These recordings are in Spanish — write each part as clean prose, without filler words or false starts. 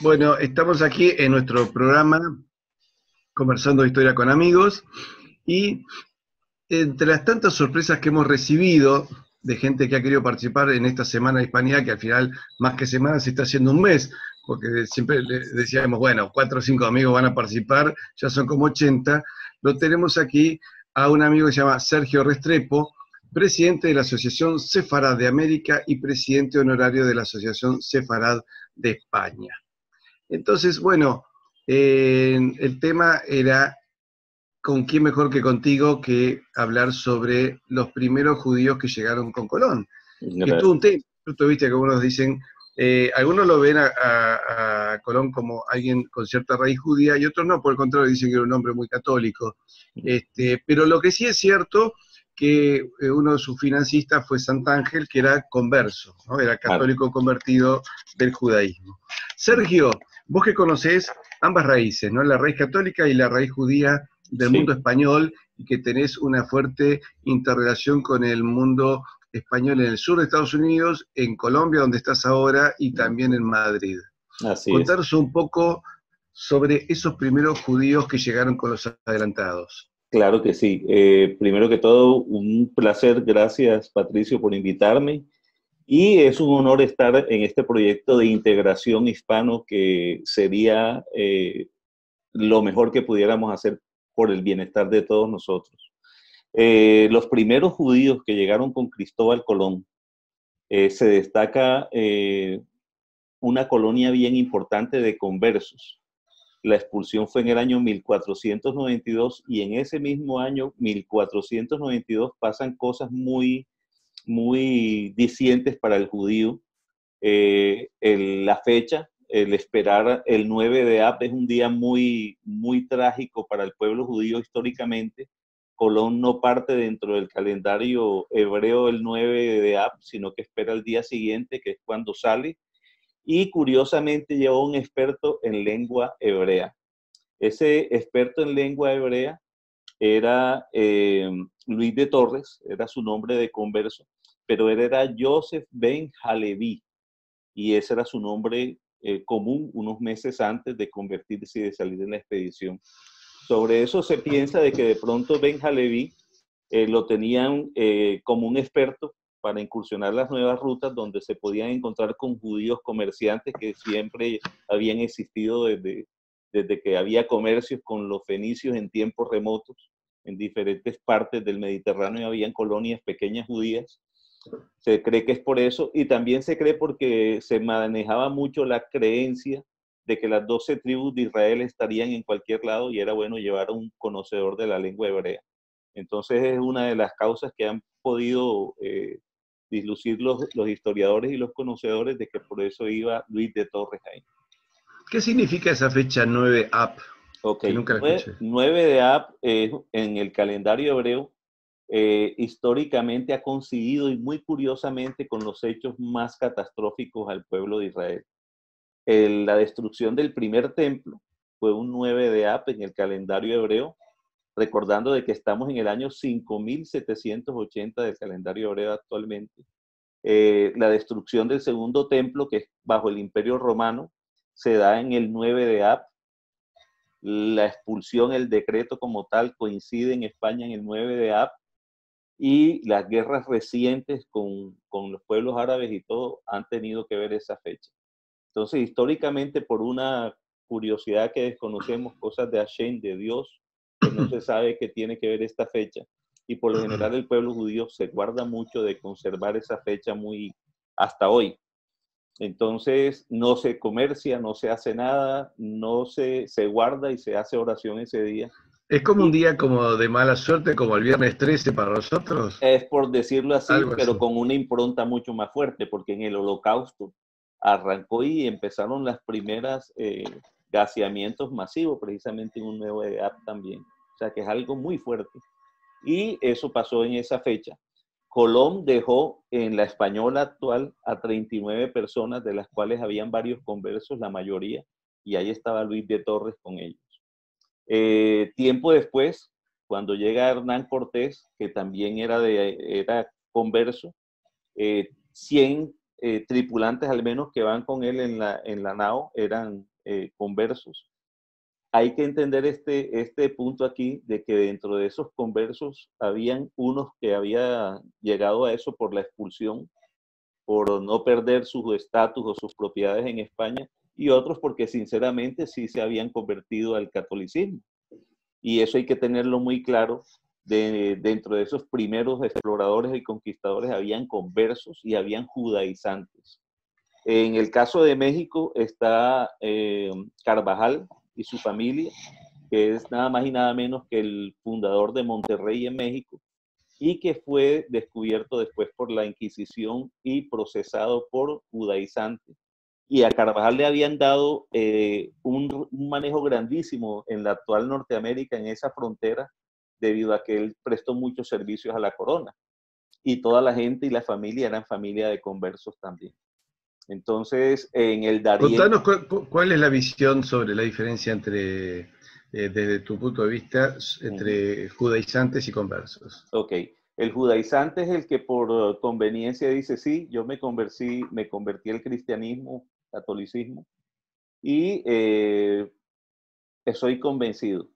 Bueno, estamos aquí en nuestro programa Conversando Historia con Amigos, y entre las tantas sorpresas que hemos recibido de gente que ha querido participar en esta Semana Hispánica, que al final, más que semana, se está haciendo un mes, porque siempre decíamos, bueno, 4 o 5 amigos van a participar, ya son como 80, lo tenemos aquí a un amigo que se llama Sergio Restrepo, presidente de la Asociación Sefarad de América y presidente honorario de la Asociación Sefarad de España. Entonces, bueno, el tema era con quién mejor que contigo que hablar sobre los primeros judíos que llegaron con Colón. No, y tú, tú viste que algunos dicen, algunos lo ven a Colón como alguien con cierta raíz judía y otros no, por el contrario dicen que era un hombre muy católico. Pero lo que sí es cierto, que uno de sus financistas fue Sant'Ángel, que era converso, ¿no? Era católico convertido del judaísmo. Sergio, vos que conocés ambas raíces, ¿no? La raíz católica y la raíz judía del mundo español, y que tenés una fuerte interrelación con el mundo español en el sur de Estados Unidos, en Colombia, donde estás ahora, y también en Madrid. Así Contaros un poco sobre esos primeros judíos que llegaron con los adelantados. Claro que sí. Primero que todo, un placer. Gracias, Patricio, por invitarme. Y es un honor estar en este proyecto de integración hispano, que sería lo mejor que pudiéramos hacer por el bienestar de todos nosotros. Los primeros judíos que llegaron con Cristóbal Colón, se destaca una colonia bien importante de conversos. La expulsión fue en el año 1492, y en ese mismo año, 1492, pasan cosas muy discientes para el judío. La fecha, el esperar el 9 de Ab, es un día muy trágico para el pueblo judío históricamente. Colón no parte dentro del calendario hebreo el 9 de Ab, sino que espera el día siguiente, que es cuando sale. Y curiosamente llevó un experto en lengua hebrea. Ese experto en lengua hebrea era Luis de Torres, era su nombre de converso, pero él era Joseph Ben Halevi, y ese era su nombre común unos meses antes de convertirse y de salir en la expedición. Sobre eso se piensa de que de pronto Ben Halevi lo tenían como un experto para incursionar las nuevas rutas, donde se podían encontrar con judíos comerciantes que siempre habían existido desde que había comercios con los fenicios en tiempos remotos. En diferentes partes del Mediterráneo habían colonias pequeñas judías. Se cree que es por eso, y también se cree porque se manejaba mucho la creencia de que las 12 tribus de Israel estarían en cualquier lado, y era bueno llevar a un conocedor de la lengua hebrea. Entonces es una de las causas que han podido dislucir los historiadores y los conocedores, de que por eso iba Luis de Torres ahí. ¿Qué significa esa fecha 9 Ab? Okay. Nunca la escuché. 9 de Ab en el calendario hebreo históricamente ha coincidido, y muy curiosamente, con los hechos más catastróficos al pueblo de Israel. La destrucción del primer templo fue un 9 de Ab en el calendario hebreo, recordando de que estamos en el año 5780 del calendario hebreo actualmente. La destrucción del segundo templo, que es bajo el Imperio Romano, se da en el 9 de Ab. La expulsión, el decreto como tal, coincide en España en el 9 de Ab. Y las guerras recientes con los pueblos árabes y todo han tenido que ver esa fecha. Entonces, históricamente, por una curiosidad que desconocemos, cosas de Hashem, de Dios, que no se sabe qué tiene que ver esta fecha, y por lo general el pueblo judío se guarda mucho de conservar esa fecha hasta hoy. Entonces no se comercia, no se hace nada, se guarda y se hace oración ese día. Es como un día como de mala suerte, como el viernes 13 para nosotros. Es por decirlo así, pero con una impronta mucho más fuerte, porque en el Holocausto arrancó y empezaron las primeras gaseamientos masivos, precisamente en un 9 de Ab también. O sea que es algo muy fuerte. Y eso pasó en esa fecha. Colón dejó en la Española actual a 39 personas, de las cuales habían varios conversos, la mayoría, y ahí estaba Luis de Torres con ellos. Tiempo después, cuando llega Hernán Cortés, que también era converso, 100 tripulantes al menos que van con él en la nao eran conversos. Hay que entender este punto aquí de que dentro de esos conversos habían unos que habían llegado a eso por la expulsión, por no perder sus estatus o sus propiedades en España, y otros porque sinceramente sí se habían convertido al catolicismo. Y eso hay que tenerlo muy claro. Dentro de esos primeros exploradores y conquistadores habían conversos y habían judaizantes. En el caso de México está Carvajal y su familia, que es nada más y nada menos que el fundador de Monterrey en México, y que fue descubierto después por la Inquisición y procesado por judaizantes. Y a Carvajal le habían dado un manejo grandísimo en la actual Norteamérica, en esa frontera, debido a que él prestó muchos servicios a la corona. Y toda la gente y la familia eran familia de conversos también. Entonces, en el Darién... Contanos, ¿cuál es la visión sobre la diferencia entre, desde tu punto de vista, entre judaizantes y conversos? Ok. El judaizante es el que por conveniencia dice, sí, yo me convertí al cristianismo, catolicismo, y soy convencido.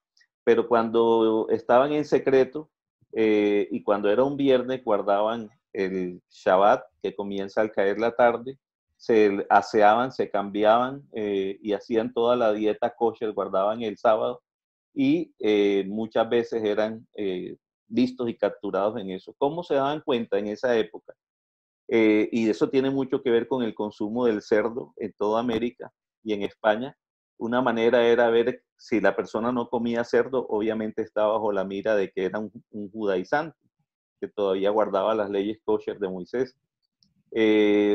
Pero cuando estaban en secreto y cuando era un viernes guardaban el Shabbat, que comienza al caer la tarde, se aseaban, se cambiaban y hacían toda la dieta kosher, guardaban el sábado y muchas veces eran vistos y capturados en eso. ¿Cómo se daban cuenta en esa época? Y eso tiene mucho que ver con el consumo del cerdo en toda América y en España. Una manera era ver si la persona no comía cerdo, obviamente estaba bajo la mira de que era un judaizante, que todavía guardaba las leyes kosher de Moisés.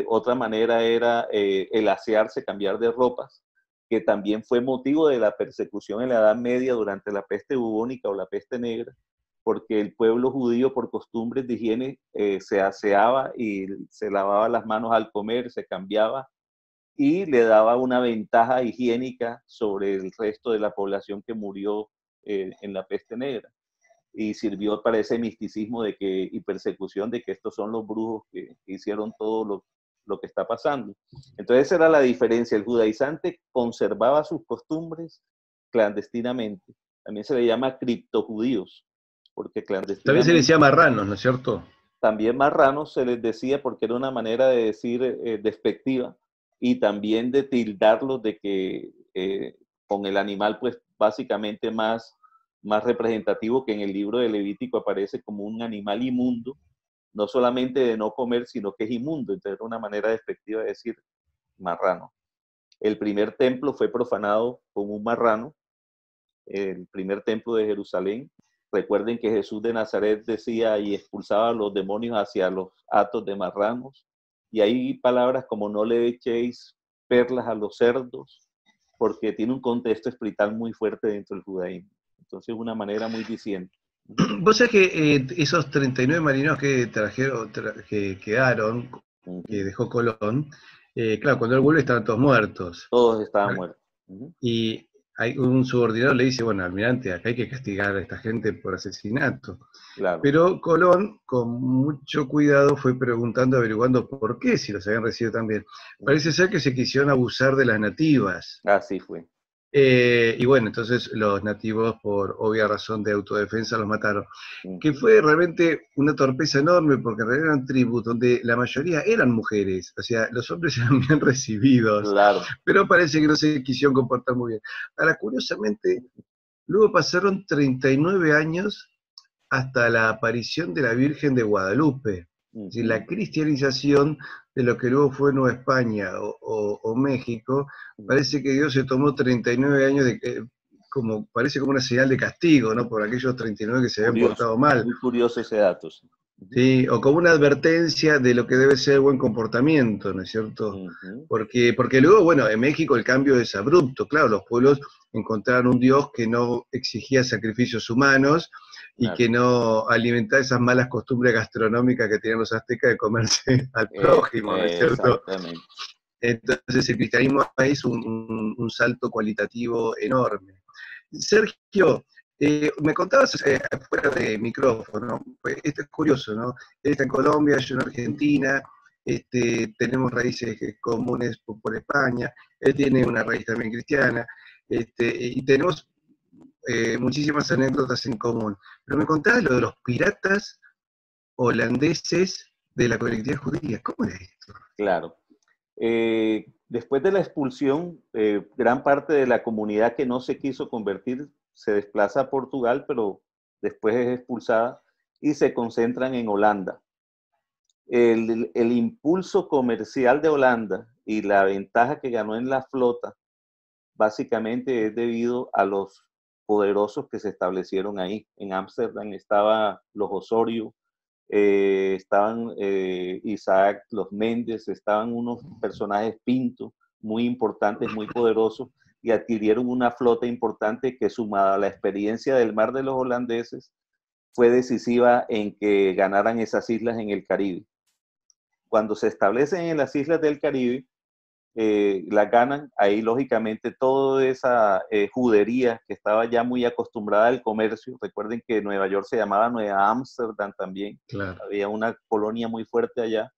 Otra manera era el asearse, cambiar de ropas, que también fue motivo de la persecución en la Edad Media durante la peste bubónica o la peste negra, porque el pueblo judío por costumbres de higiene se aseaba y se lavaba las manos al comer, se cambiaba, y le daba una ventaja higiénica sobre el resto de la población que murió en la peste negra. Y sirvió para ese misticismo de que, y persecución de que estos son los brujos que hicieron todo lo que está pasando. Entonces esa era la diferencia. El judaizante conservaba sus costumbres clandestinamente. También se le llama criptojudíos, porque clandestinamente... También se les llama marranos, ¿no es cierto? También marranos se les decía porque era una manera de decir despectiva, y también de tildarlos de que con el animal, pues básicamente más representativo, que en el libro de Levítico aparece como un animal inmundo, no solamente de no comer, sino que es inmundo. Entonces era una manera despectiva de decir marrano. El primer templo fue profanado con un marrano, el primer templo de Jerusalén. Recuerden que Jesús de Nazaret decía y expulsaba a los demonios hacia los hatos de marranos. Y hay palabras como no le echéis perlas a los cerdos, porque tiene un contexto espiritual muy fuerte dentro del judaísmo. Entonces es una manera muy diciente. Vos sabés que esos 39 marineros que quedaron, que dejó Colón, claro, cuando él vuelve estaban todos muertos. Todos estaban muertos. Y hay un subordinado le dice, bueno, almirante, acá hay que castigar a esta gente por asesinato. Claro. Pero Colón, con mucho cuidado, fue preguntando, averiguando por qué, si los habían recibido también. Parece ser que se quisieron abusar de las nativas. Así fue. Y bueno, entonces los nativos, por obvia razón de autodefensa, los mataron. Que fue realmente una torpeza enorme, porque en realidad eran tribus donde la mayoría eran mujeres. O sea, los hombres eran bien recibidos. Claro. Pero parece que no se quisieron comportar muy bien. Ahora, curiosamente, luego pasaron 39 años hasta la aparición de la Virgen de Guadalupe, es decir, la cristianización de lo que luego fue Nueva España o México. Parece que Dios se tomó 39 años, parece como una señal de castigo, ¿no? Por aquellos 39 que se habían portado mal. Muy curioso ese dato. Sí, o como una advertencia de lo que debe ser buen comportamiento, ¿no es cierto? Porque luego, bueno, en México el cambio es abrupto, claro, los pueblos encontraron un Dios que no exigía sacrificios humanos y que no alimentaba esas malas costumbres gastronómicas que tenían los aztecas de comerse al prójimo, ¿no es cierto? Exactamente. Entonces el cristianismo es un salto cualitativo enorme. Sergio, me contabas fuera de micrófono, esto es curioso, ¿no? Él está en Colombia, yo en Argentina, tenemos raíces comunes por España, él tiene una raíz también cristiana, y tenemos muchísimas anécdotas en común. Pero me contabas lo de los piratas holandeses de la colectividad judía. ¿Cómo era esto? Claro. Después de la expulsión, gran parte de la comunidad que no se quiso convertir se desplaza a Portugal, pero después es expulsada y se concentran en Holanda. El impulso comercial de Holanda y la ventaja que ganó en la flota básicamente es debido a los poderosos que se establecieron ahí. En Ámsterdam estaban los Osorio, estaban Isaac, los Méndez, estaban unos personajes pintos muy importantes, muy poderosos, y adquirieron una flota importante que, sumada a la experiencia del mar de los holandeses, fue decisiva en que ganaran esas islas en el Caribe. Cuando se establecen en las islas del Caribe, las ganan. Ahí lógicamente toda esa judería que estaba ya muy acostumbrada al comercio, recuerden que Nueva York se llamaba Nueva Ámsterdam también, claro. Había una colonia muy fuerte allá,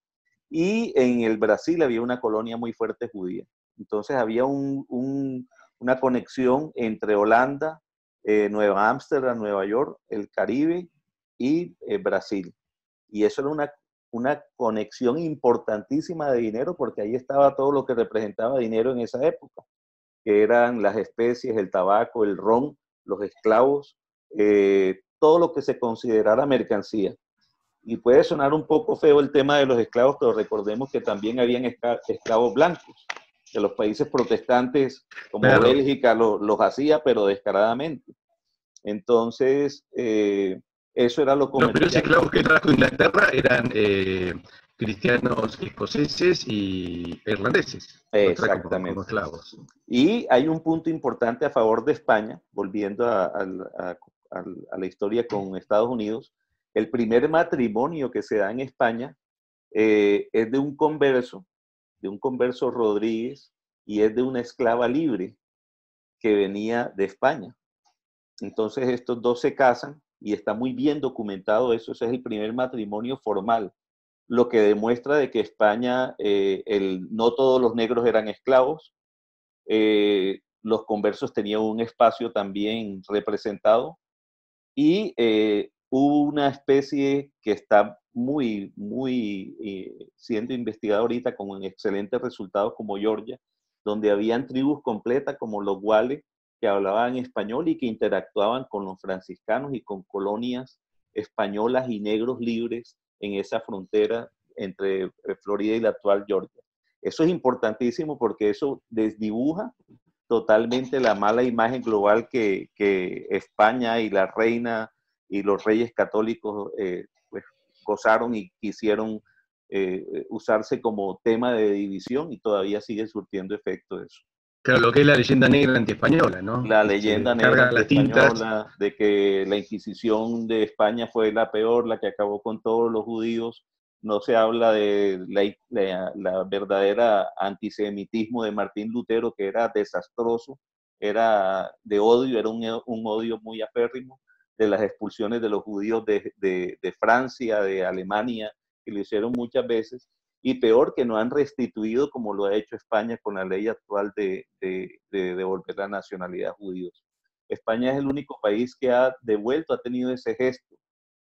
y en el Brasil había una colonia muy fuerte judía. Entonces había una conexión entre Holanda, Nueva Ámsterdam, Nueva York, el Caribe y Brasil. Y eso era una conexión importantísima de dinero, porque ahí estaba todo lo que representaba dinero en esa época, que eran las especies, el tabaco, el ron, los esclavos, todo lo que se considerara mercancía. Y puede sonar un poco feo el tema de los esclavos, pero recordemos que también habían esclavos blancos, que los países protestantes como claro. Bélgica los hacía, pero descaradamente. Entonces, eso era lo comercial. No, pero esos esclavos que trajo Inglaterra eran cristianos escoceses y irlandeses. Exactamente. Como esclavos. Y hay un punto importante a favor de España, volviendo a la historia con Estados Unidos. El primer matrimonio que se da en España es de un converso Rodríguez, y es de una esclava libre que venía de España. Entonces estos dos se casan y está muy bien documentado eso. Ese es el primer matrimonio formal, lo que demuestra de que España, no todos los negros eran esclavos, los conversos tenían un espacio también representado, y hubo una especie que está muy, muy siendo investigada ahorita con excelentes resultados, como Georgia, donde habían tribus completas como los Guale, que hablaban español y que interactuaban con los franciscanos y con colonias españolas y negros libres en esa frontera entre Florida y la actual Georgia. Eso es importantísimo porque eso desdibuja totalmente la mala imagen global que España y la reina y los reyes católicos gozaron y quisieron usarse como tema de división, y todavía sigue surtiendo efecto eso. Claro, lo que es la leyenda negra antiespañola, ¿no? La leyenda negra antiespañola, de que la Inquisición de España fue la peor, la que acabó con todos los judíos. No se habla de la verdadera antisemitismo de Martín Lutero, que era desastroso, era de odio, era un odio muy aférrimo, de las expulsiones de los judíos de Francia, de Alemania, que lo hicieron muchas veces, y peor, que no han restituido como lo ha hecho España con la ley actual de devolver la nacionalidad a judíos. España es el único país que ha devuelto, ha tenido ese gesto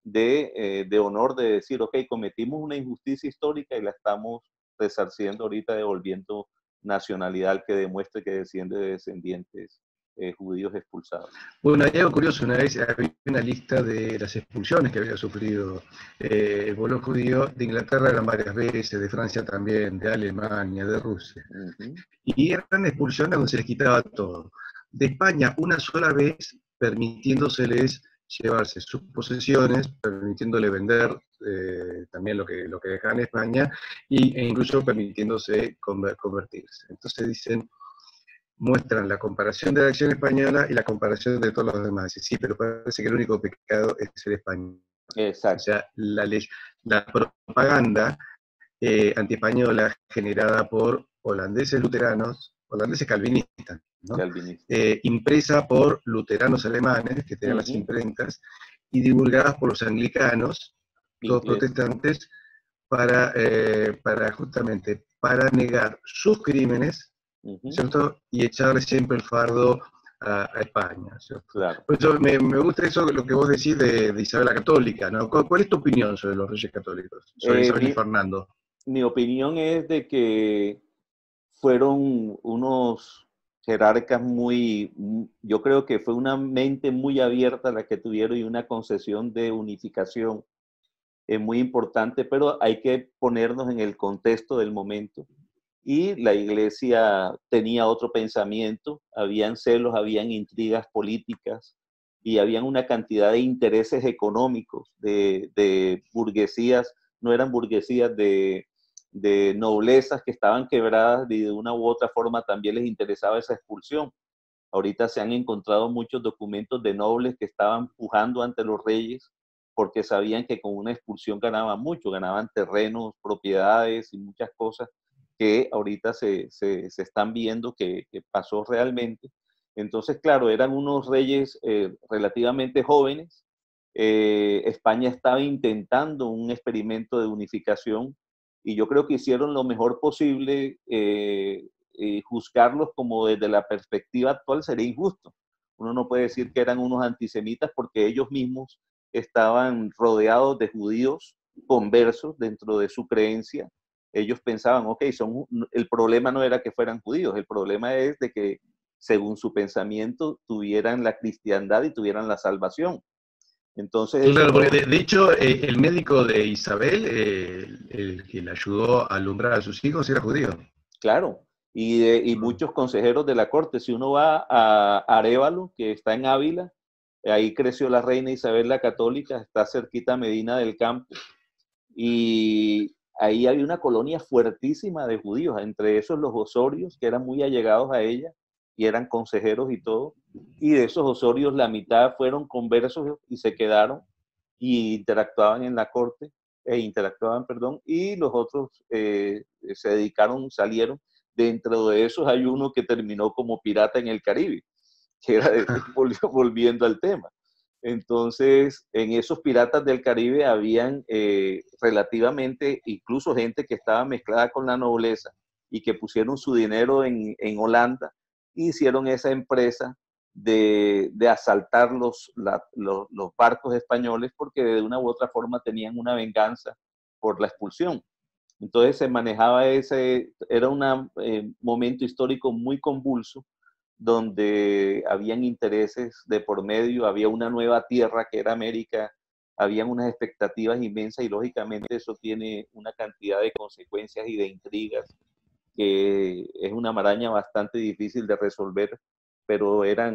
de honor, de decir, ok, cometimos una injusticia histórica y la estamos resarciendo ahorita, devolviendo nacionalidad al que demuestre que desciende de descendientes judíos expulsados. Bueno, hay algo curioso. Una vez había una lista de las expulsiones que había sufrido el pueblo judío. De Inglaterra eran varias veces, de Francia también, de Alemania, de Rusia. Y eran expulsiones donde se les quitaba todo. De España una sola vez, permitiéndoseles llevarse sus posesiones, permitiéndole vender también lo que dejaban en España, e incluso permitiéndose convertirse. Entonces dicen, muestran la comparación de la acción española y la comparación de todos los demás. Sí, pero parece que el único pecado es ser español. Exacto. O sea, la propaganda antiespañola generada por holandeses luteranos, holandeses calvinistas, ¿no? Impresa por luteranos alemanes, que tenían las imprentas, y divulgadas por los anglicanos, todos protestantes, para justamente para negar sus crímenes, ¿cierto? Y echarle siempre el fardo a España, ¿cierto? Claro. Por eso me gusta eso, lo que vos decís de Isabel la Católica, ¿no? ¿Cuál es tu opinión sobre los Reyes Católicos, sobre Isabel y Fernando? Mi opinión es de que fueron unos jerarcas muy, yo creo que fue una mente muy abierta la que tuvieron y una concesión de unificación es muy importante, pero hay que ponernos en el contexto del momento. Y la Iglesia tenía otro pensamiento, habían celos, habían intrigas políticas y habían una cantidad de intereses económicos, de burguesías, no eran burguesías de noblezas que estaban quebradas y de una u otra forma también les interesaba esa expulsión. Ahorita se han encontrado muchos documentos de nobles que estaban pujando ante los reyes porque sabían que con una expulsión ganaban mucho, ganaban terrenos, propiedades y muchas cosas que ahorita se están viendo que pasó realmente. Entonces, claro, eran unos reyes relativamente jóvenes. España estaba intentando un experimento de unificación y yo creo que hicieron lo mejor posible. Juzgarlos como desde la perspectiva actual sería injusto. Uno no puede decir que eran unos antisemitas porque ellos mismos estaban rodeados de judíos conversos dentro de su creencia. Ellos pensaban, ok, el problema no era que fueran judíos, el problema es de que según su pensamiento tuvieran la cristiandad y tuvieran la salvación. Entonces, claro, porque de hecho el médico de Isabel, el que le ayudó a alumbrar a sus hijos, era judío. Claro, y muchos consejeros de la corte. Si uno va a Arévalo, que está en Ávila, ahí creció la reina Isabel la Católica, está cerquita a Medina del Campo, y ahí había una colonia fuertísima de judíos, entre esos los Osorios, que eran muy allegados a ella, y eran consejeros y todo, y de esos Osorios la mitad fueron conversos y se quedaron, y interactuaban en la corte, y los otros se dedicaron, salieron. Dentro de esos hay uno que terminó como pirata en el Caribe, que era volviendo al tema. Entonces, en esos piratas del Caribe habían relativamente, incluso gente que estaba mezclada con la nobleza y que pusieron su dinero en Holanda, hicieron esa empresa de asaltar los barcos españoles porque de una u otra forma tenían una venganza por la expulsión. Entonces se manejaba era un momento histórico muy convulso donde habían intereses de por medio, había una nueva tierra que era América, habían unas expectativas inmensas y lógicamente eso tiene una cantidad de consecuencias y de intrigas que es una maraña bastante difícil de resolver, pero era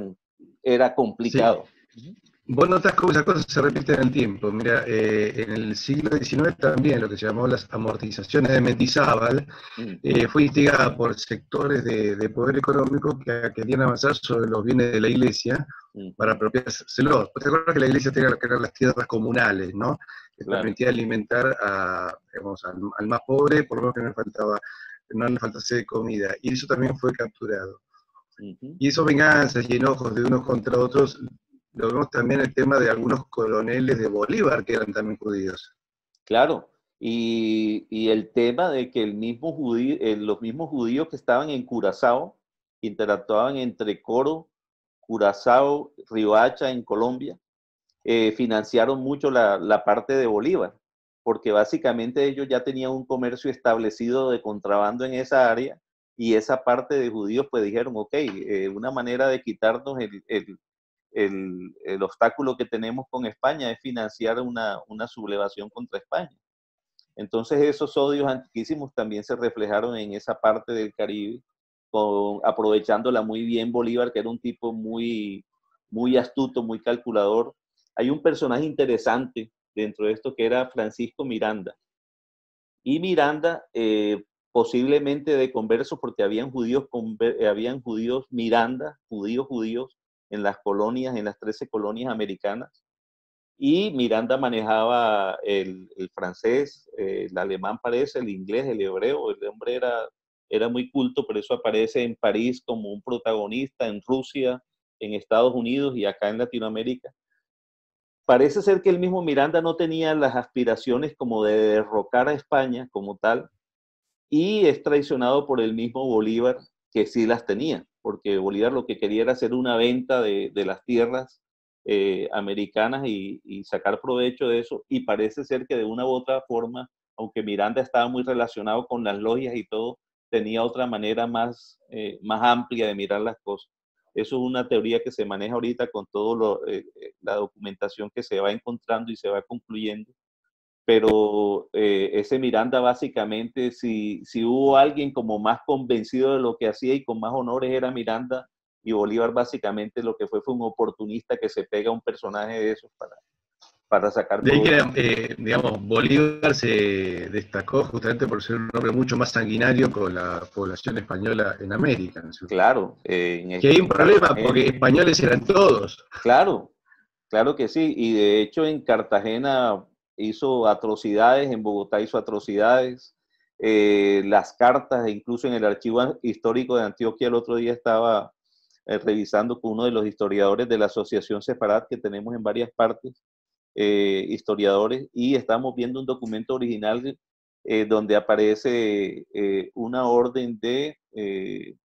complicado. Sí. Vos notás cómo esas cosas se repiten en el tiempo. Mira, en el siglo XIX también lo que se llamó las amortizaciones de Mendizábal fue instigada por sectores de poder económico que querían avanzar sobre los bienes de la iglesia para apropiárselos. ¿Te acuerdas que la iglesia tenía que eran las tierras comunales, no? Que permitía alimentar al más pobre, por lo menos que no le faltase comida. Y eso también fue capturado. Y esos venganzas y enojos de unos contra otros, lo vemos también el tema de algunos coroneles de Bolívar que eran también judíos. Claro, y el tema de que los mismos judíos que estaban en Curazao interactuaban entre Coro, Curazao, Riohacha en Colombia, financiaron mucho la parte de Bolívar, porque básicamente ellos ya tenían un comercio establecido de contrabando en esa área, y esa parte de judíos pues dijeron, ok, una manera de quitarnos el obstáculo que tenemos con España es financiar una sublevación contra España. Entonces esos odios antiquísimos también se reflejaron en esa parte del Caribe, aprovechándola muy bien Bolívar, que era un tipo muy, muy astuto, muy calculador. Hay un personaje interesante dentro de esto que era Francisco Miranda. Y Miranda, posiblemente de conversos, porque habían judíos Miranda, judíos, en las colonias, en las 13 colonias americanas, y Miranda manejaba el francés, el alemán parece, el inglés, el hebreo. El hombre era muy culto, por eso aparece en París como un protagonista, en Rusia, en Estados Unidos y acá en Latinoamérica. Parece ser que el mismo Miranda no tenía las aspiraciones como de derrocar a España como tal, y es traicionado por el mismo Bolívar, que sí las tenía, porque Bolívar lo que quería era hacer una venta de las tierras americanas y sacar provecho de eso, y parece ser que de una u otra forma, aunque Miranda estaba muy relacionado con las logias y todo, tenía otra manera más, más amplia de mirar las cosas. Eso es una teoría que se maneja ahorita con toda la documentación que se va encontrando y se va concluyendo, pero ese Miranda básicamente, si hubo alguien como más convencido de lo que hacía y con más honores era Miranda, y Bolívar básicamente lo que fue un oportunista que se pega a un personaje de esos para sacar... De ahí que, digamos, Bolívar se destacó justamente por ser un hombre mucho más sanguinario con la población española en América, ¿no? Claro. Que hay un problema, porque españoles eran todos. Claro, claro que sí, y de hecho en Cartagena hizo atrocidades, en Bogotá hizo atrocidades, las cartas, incluso en el archivo histórico de Antioquia el otro día estaba revisando con uno de los historiadores de la Asociación Separat, que tenemos en varias partes, historiadores, y estamos viendo un documento original donde aparece una orden de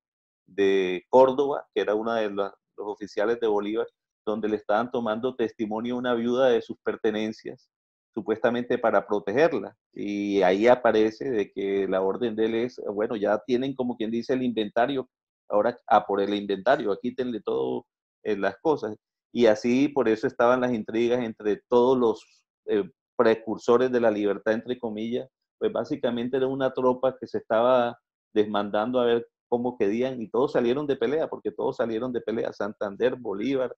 Córdoba, que era una de los oficiales de Bolívar, donde le estaban tomando testimonio a una viuda de sus pertenencias, supuestamente para protegerla, y ahí aparece de que la orden de él es, bueno, ya tienen como quien dice el inventario, ahora a por el inventario, aquí tenle todo las cosas, y así por eso estaban las intrigas entre todos los precursores de la libertad, entre comillas, pues básicamente era una tropa que se estaba desmandando a ver cómo querían, y todos salieron de pelea, porque todos salieron de pelea, Santander, Bolívar,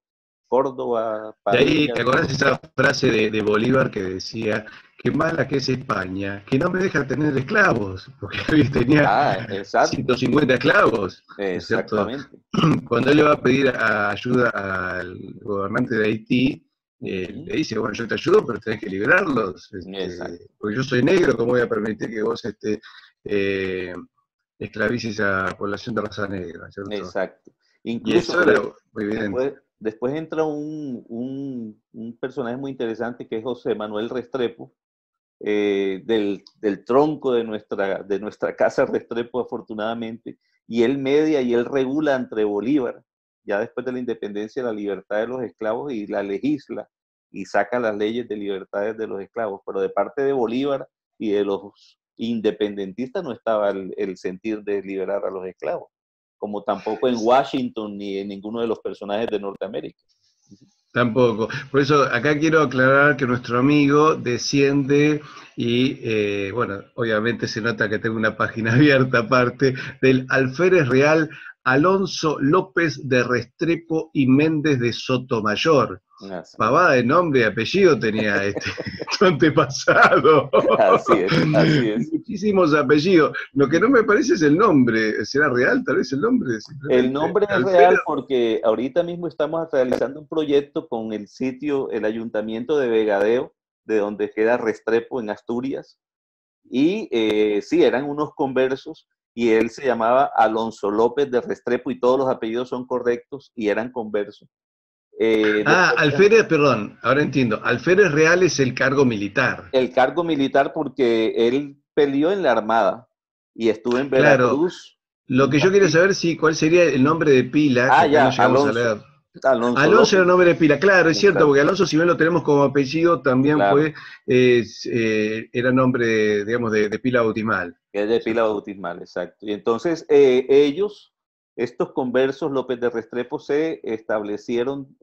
Córdoba, París. De ahí, ¿te acordás esa frase de Bolívar que decía, qué mala que es España, que no me deja tener esclavos, porque tenía 150 esclavos? Exactamente. ¿Cierto? Cuando él le va a pedir ayuda al gobernante de Haití, le dice, bueno, yo te ayudo, pero tenés que liberarlos, porque yo soy negro, ¿cómo voy a permitir que vos esclavices a población de raza negra? ¿Cierto? Exacto. Incluso, y eso era muy evidente. Después entra un personaje muy interesante que es José Manuel Restrepo, del tronco de nuestra casa Restrepo, afortunadamente, y él media y él regula entre Bolívar, ya después de la independencia, la libertad de los esclavos, y la legisla y saca las leyes de libertades de los esclavos, pero de parte de Bolívar y de los independentistas no estaba el sentir de liberar a los esclavos, como tampoco en Washington ni en ninguno de los personajes de Norteamérica. Tampoco. Por eso acá quiero aclarar que nuestro amigo desciende y, bueno, obviamente se nota que tengo una página abierta aparte, del alférez real Alonso López de Restrepo y Méndez de Sotomayor. Así. Pavada de nombre y apellido tenía este antepasado. Así es, así es. Muchísimos apellidos. Lo que no me parece es el nombre. ¿Será real tal vez el nombre? El nombre es real porque ahorita mismo estamos realizando un proyecto con el sitio, el ayuntamiento de Vegadeo, de donde queda Restrepo en Asturias. Y sí, eran unos conversos. Y él se llamaba Alonso López de Restrepo y todos los apellidos son correctos y eran conversos. Alférez, perdón, ahora entiendo. Alférez real es el cargo militar. El cargo militar porque él peleó en la Armada y estuvo en Veracruz. Claro. Lo que yo quiero saber es cuál sería el nombre de pila. Ya, Alonso. Alonso era el nombre de pila, claro, es cierto, porque Alonso, si bien lo tenemos como apellido, también fue, era nombre, digamos, de pila bautismal. Es de pila bautismal, exacto. Y entonces ellos, estos conversos López de Restrepo, se establecieron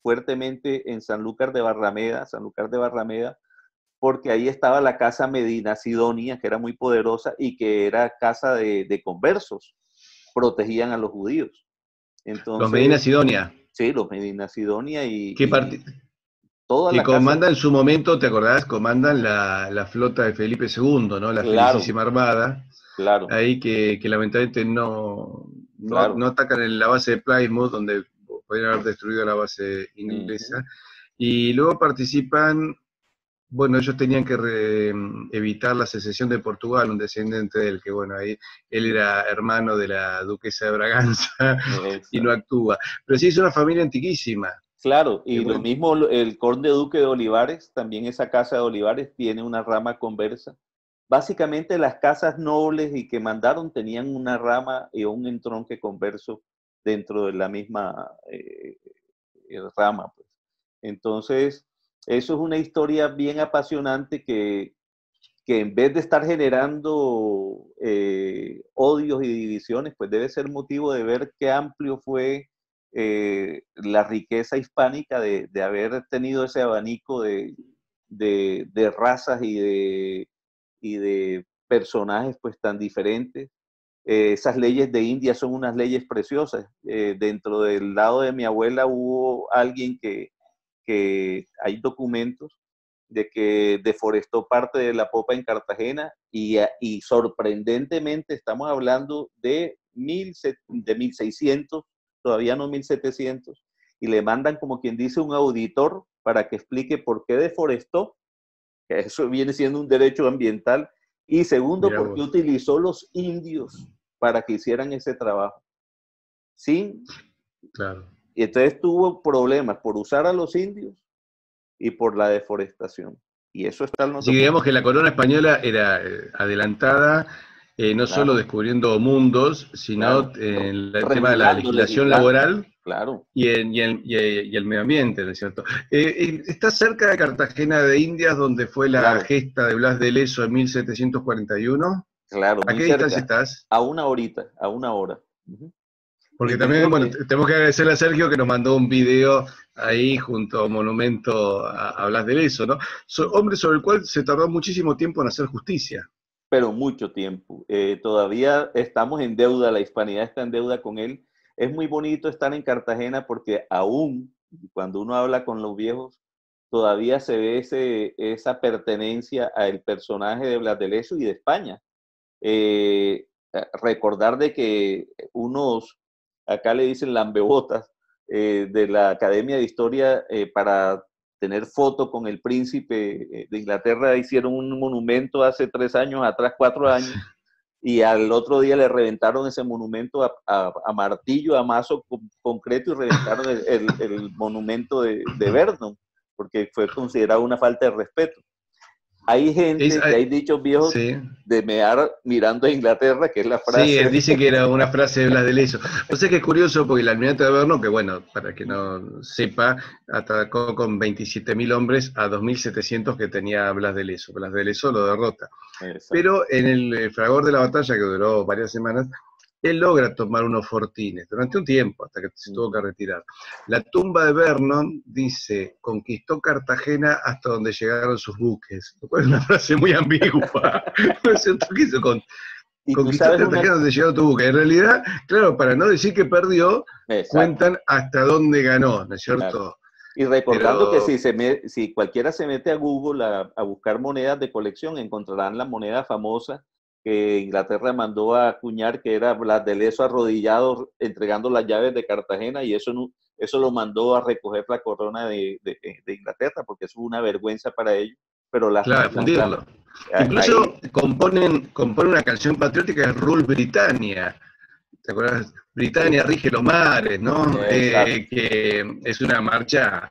fuertemente en Sanlúcar de Barrameda, porque ahí estaba la casa Medina Sidonia, que era muy poderosa y que era casa de conversos, protegían a los judíos. Entonces, los Medina Sidonia. Sí, los Medina Sidonia y... ¿Qué parte? Toda la comanda casa. En su momento, ¿te acordás? Comandan la flota de Felipe II, ¿no? La Felicísima Armada. Claro. Ahí que lamentablemente no atacan en la base de Plymouth, donde podrían haber destruido la base inglesa. Y luego participan... Bueno, ellos tenían que evitar la secesión de Portugal, un descendiente del que, bueno, ahí él era hermano de la duquesa de Braganza y no actúa. Pero sí es una familia antiquísima. Claro, y bueno, lo mismo el conde duque de Olivares, también esa casa de Olivares tiene una rama conversa. Básicamente las casas nobles y que mandaron tenían una rama y un entronque converso dentro de la misma rama. Pues. Entonces, eso es una historia bien apasionante que en vez de estar generando odios y divisiones, pues debe ser motivo de ver qué amplio fue la riqueza hispánica de haber tenido ese abanico de razas y de personajes pues tan diferentes. Esas leyes de India son unas leyes preciosas. Dentro del lado de mi abuela hubo alguien que hay documentos de que deforestó parte de la popa en Cartagena y sorprendentemente estamos hablando de 1600, todavía no 1700, y le mandan, como quien dice, un auditor para que explique por qué deforestó, que eso viene siendo un derecho ambiental, y segundo, por qué utilizó los indios para que hicieran ese trabajo. ¿Sí? Claro. Y entonces tuvo problemas por usar a los indios y por la deforestación. Y eso está en nosotros. Sí, digamos que la corona española era adelantada, no claro. solo descubriendo mundos, sino claro. en el tema de la legislación laboral claro. Y el medio ambiente, ¿no es cierto? Está cerca de Cartagena de Indias, donde fue la claro. gesta de Blas de Leso en 1741. Claro, ¿a qué distancia estás? A una horita, a una hora. Uh-huh. Porque también, bueno, tenemos que agradecerle a Sergio que nos mandó un video ahí junto a un monumento a Blas de Leso, ¿no? Hombre sobre el cual se tardó muchísimo tiempo en hacer justicia. Pero mucho tiempo. Todavía estamos en deuda, la hispanidad está en deuda con él. Es muy bonito estar en Cartagena porque aún, cuando uno habla con los viejos, todavía se ve esa pertenencia al personaje de Blas de Leso y de España. Recordar de que unos... acá le dicen lambebotas, de la Academia de Historia, para tener foto con el príncipe de Inglaterra, hicieron un monumento hace 3 años, atrás 4 años, y al otro día le reventaron ese monumento a martillo, a mazo concreto, y reventaron el monumento de Vernon, porque fue considerado una falta de respeto. Hay gente, hay dichos viejos sí. de mear mirando a Inglaterra, que es la frase. Sí, dice que era una frase de Blas de Leso. O sea que es curioso porque el almirante de Vernon, que bueno, para que no sepa, atacó con 27.000 hombres a 2.700 que tenía Blas de Leso. Blas de Leso lo derrota. Exacto. Pero en el fragor de la batalla, que duró varias semanas, él logra tomar unos fortines durante un tiempo, hasta que se tuvo que retirar. La tumba de Vernon dice, conquistó Cartagena hasta donde llegaron sus buques. Lo cual es una frase muy ambigua. ¿No es cierto? ¿Qué hizo? Conquistó Cartagena donde llegaron tus buques. En realidad, claro, para no decir que perdió, exacto. cuentan hasta dónde ganó, ¿no es cierto? Claro. Y recordando que si cualquiera se mete a Google a buscar monedas de colección, encontrarán la moneda famosa que Inglaterra mandó a acuñar, que era Blas de Leso arrodillado entregando las llaves de Cartagena, y eso lo mandó a recoger la corona de Inglaterra, porque eso fue una vergüenza para ellos. Pero claro, fundirlo. Incluso componen una canción patriótica de Rule Britannia. ¿Te acuerdas? Britannia rige los mares, ¿no? Que es una marcha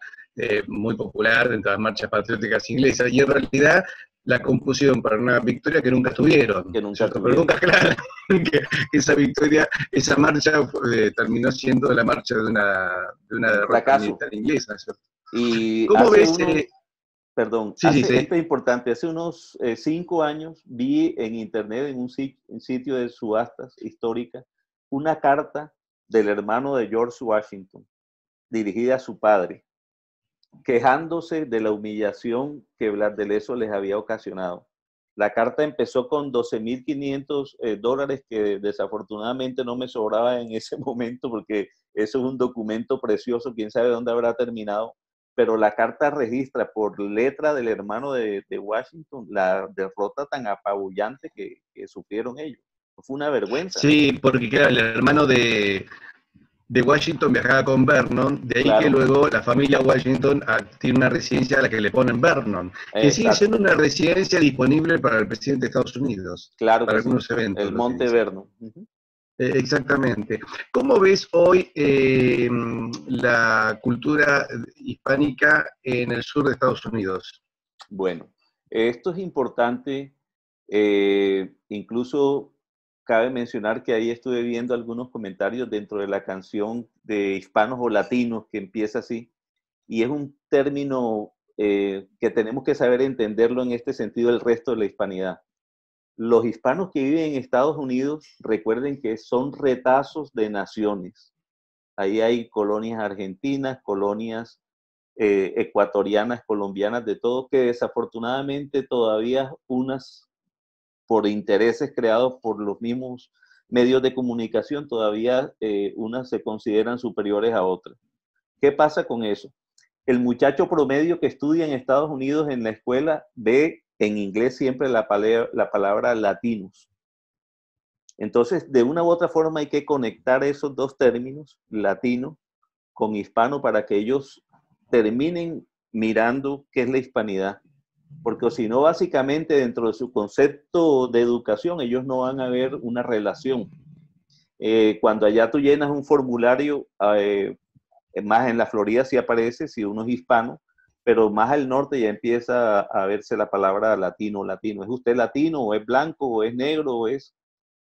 muy popular dentro de las marchas patrióticas inglesas, y en realidad la compusieron para una victoria que nunca tuvieron. Que nunca tuvieron. Pero nunca, claro, que esa victoria, esa marcha terminó siendo la marcha de una derrota militar inglesa. Y ¿cómo ves? Perdón, sí, esto es importante. Hace unos 5 años vi en internet, en un sitio de subastas históricas, una carta del hermano de George Washington, dirigida a su padre, quejándose de la humillación que Blas de Leso les había ocasionado. La carta empezó con $12.500 que desafortunadamente no me sobraba en ese momento, porque eso es un documento precioso, quién sabe dónde habrá terminado, pero la carta registra por letra del hermano de Washington la derrota tan apabullante que sufrieron ellos. Fue una vergüenza. Sí, porque claro, el hermano de Washington viajaba con Vernon, de ahí claro. que luego la familia Washington tiene una residencia a la que le ponen Vernon, que exacto. sigue siendo una residencia disponible para el presidente de Estados Unidos, claro, para algunos eventos. El Monte Vernon. Uh-huh. Exactamente. ¿Cómo ves hoy la cultura hispánica en el sur de Estados Unidos? Bueno, esto es importante. Incluso cabe mencionar que ahí estuve viendo algunos comentarios dentro de la canción de hispanos o latinos que empieza así. Y es un término que tenemos que saber entenderlo en este sentido el resto de la hispanidad. Los hispanos que viven en Estados Unidos, recuerden que son retazos de naciones. Ahí hay colonias argentinas, colonias ecuatorianas, colombianas, de todo, que desafortunadamente todavía unas, por intereses creados por los mismos medios de comunicación, todavía unas se consideran superiores a otras. ¿Qué pasa con eso? El muchacho promedio que estudia en Estados Unidos en la escuela ve en inglés siempre la palabra latinos. Entonces, de una u otra forma hay que conectar esos dos términos, latino con hispano, para que ellos terminen mirando qué es la hispanidad. Porque si no, básicamente, dentro de su concepto de educación, ellos no van a ver una relación. Cuando allá tú llenas un formulario, más en la Florida sí aparece, si uno es hispano, pero más al norte ya empieza a verse la palabra latino, latino. ¿Es usted latino, o es blanco, o es negro, o es...?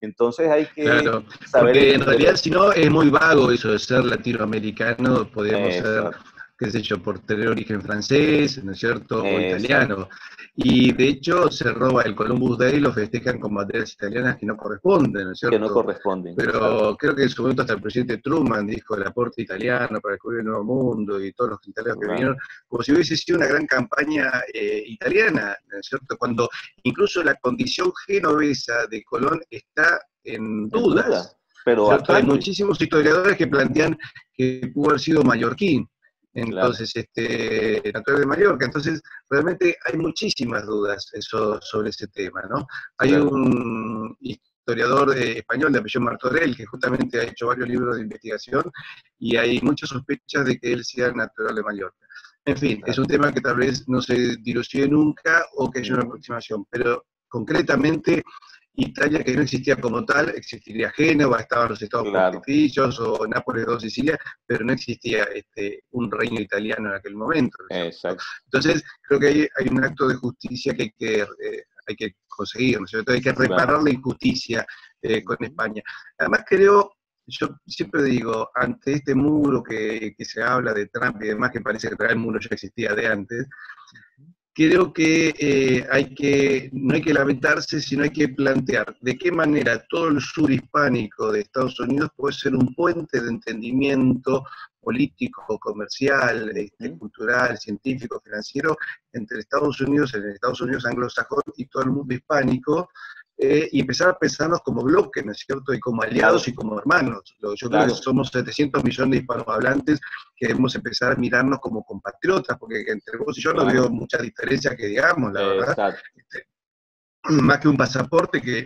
Entonces hay que claro, saber... Porque en realidad, si no, es muy vago eso de ser latinoamericano, podemos ser, qué sé yo, por tener origen francés, ¿no es cierto?, o italiano. Y de hecho se roba el Columbus Day y lo festejan con banderas italianas que no corresponden, ¿no es cierto? Que no corresponden. Pero claro, creo que en su momento hasta el presidente Truman dijo el aporte italiano para descubrir el nuevo mundo y todos los italianos que vinieron, como si hubiese sido una gran campaña italiana, ¿no es cierto? Cuando incluso la condición genovesa de Colón está en dudas. Pero hay muchísimos historiadores que plantean que pudo haber sido mallorquín. Entonces, natural de Mallorca. Entonces, realmente hay muchísimas dudas sobre ese tema, ¿no? Hay un historiador español de apellido Martorell que justamente ha hecho varios libros de investigación y hay muchas sospechas de que él sea natural de Mallorca. En fin, es un tema que tal vez no se dilucide nunca o que haya una aproximación, pero concretamente Italia, que no existía como tal, existiría Génova, estaban los estados pontificios o Nápoles o Sicilia, pero no existía un reino italiano en aquel momento. Exacto. Entonces, creo que hay un acto de justicia que hay que conseguir, ¿no es cierto? Hay que reparar la injusticia con España. Además, creo, yo siempre digo, ante este muro que se habla de Trump y demás, que parece que el muro ya existía de antes, creo que, no hay que lamentarse, sino hay que plantear de qué manera todo el sur hispánico de Estados Unidos puede ser un puente de entendimiento político, comercial, cultural, científico, financiero, entre Estados Unidos, en Estados Unidos anglosajón y todo el mundo hispánico, y empezar a pensarnos como bloque, ¿no es cierto?, y como aliados y como hermanos. Yo creo que somos 700 millones de hispanohablantes que debemos empezar a mirarnos como compatriotas, porque entre vos y yo no veo muchas diferencias que digamos, la verdad. Más que un pasaporte que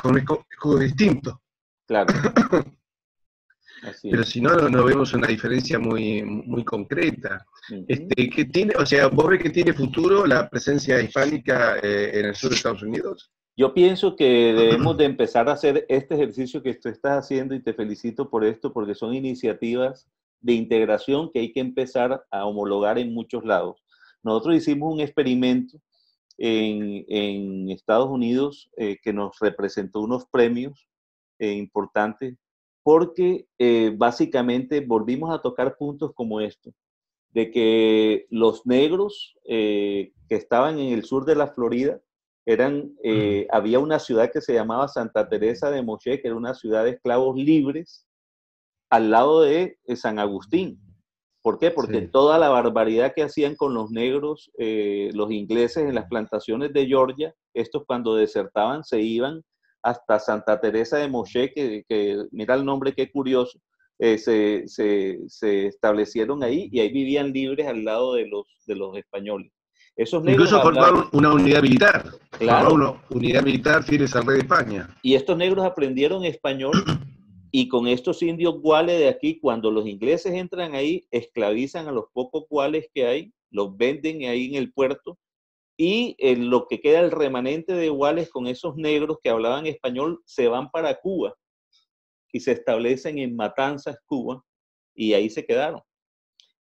con juego distinto. Claro. Así es. Pero si no, no vemos una diferencia muy, muy concreta. ¿Qué tiene, o sea, vos ves que tiene futuro la presencia hispánica en el sur de Estados Unidos? Yo pienso que debemos de empezar a hacer este ejercicio que tú estás haciendo y te felicito por esto porque son iniciativas de integración que hay que empezar a homologar en muchos lados. Nosotros hicimos un experimento en Estados Unidos que nos representó unos premios importantes porque básicamente volvimos a tocar puntos como esto, de que los negros que estaban en el sur de la Florida había una ciudad que se llamaba Santa Teresa de Moche, que era una ciudad de esclavos libres, al lado de San Agustín. ¿Por qué? Porque toda la barbaridad que hacían con los negros, los ingleses en las plantaciones de Georgia, estos cuando desertaban se iban hasta Santa Teresa de Moche, que mira el nombre, qué curioso, se establecieron ahí y ahí vivían libres al lado de los españoles. Incluso formaron una unidad militar, fieles al rey de España. Y estos negros aprendieron español y con estos indios guales de aquí, cuando los ingleses entran ahí, esclavizan a los pocos guales que hay, los venden ahí en el puerto y en lo que queda el remanente de guales con esos negros que hablaban español se van para Cuba. y se establecen en Matanzas, Cuba, y ahí se quedaron.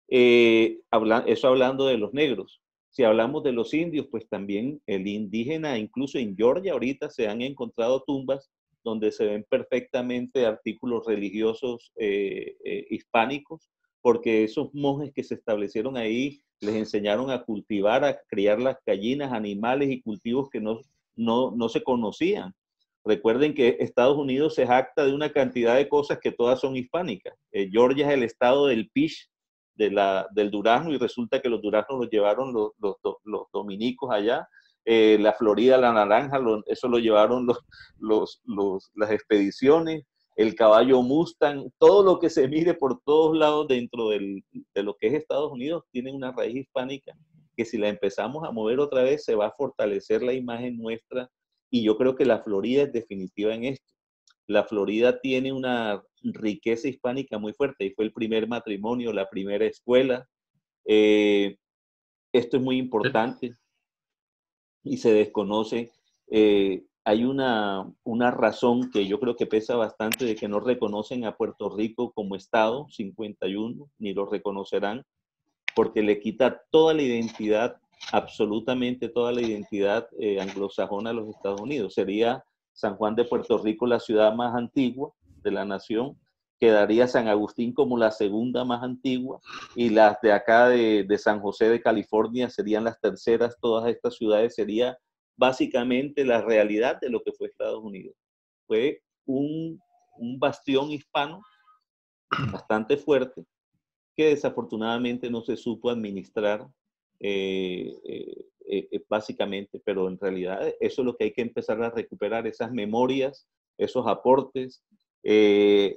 Eso hablando de los negros. Si hablamos de los indios, pues también el indígena, incluso en Georgia ahorita se han encontrado tumbas donde se ven perfectamente artículos religiosos hispánicos, porque esos monjes que se establecieron ahí les enseñaron a cultivar, a criar las gallinas, animales y cultivos que no se conocían. Recuerden que Estados Unidos se jacta de una cantidad de cosas que todas son hispánicas. Georgia es el estado del peach, del durazno, y resulta que los duraznos los llevaron los dominicos allá. La Florida, la naranja, eso lo llevaron las expediciones, el caballo Mustang, todo lo que se mire por todos lados dentro de lo que es Estados Unidos tiene una raíz hispánica que si la empezamos a mover otra vez se va a fortalecer la imagen nuestra, y yo creo que la Florida es definitiva en esto. La Florida tiene una riqueza hispánica muy fuerte y fue el primer matrimonio, la primera escuela. Esto es muy importante y se desconoce. Hay una razón que yo creo que pesa bastante de que no reconocen a Puerto Rico como Estado 51, ni lo reconocerán, porque le quita toda la identidad, absolutamente toda la identidad anglosajona a los Estados Unidos. Sería San Juan de Puerto Rico la ciudad más antigua de la nación, quedaría San Agustín como la segunda más antigua, y las de acá de San José de California serían las terceras. Todas estas ciudades sería básicamente la realidad de lo que fue Estados Unidos. Fue un bastión hispano bastante fuerte que desafortunadamente no se supo administrar básicamente, pero en realidad eso es lo que hay que empezar a recuperar, esas memorias, esos aportes.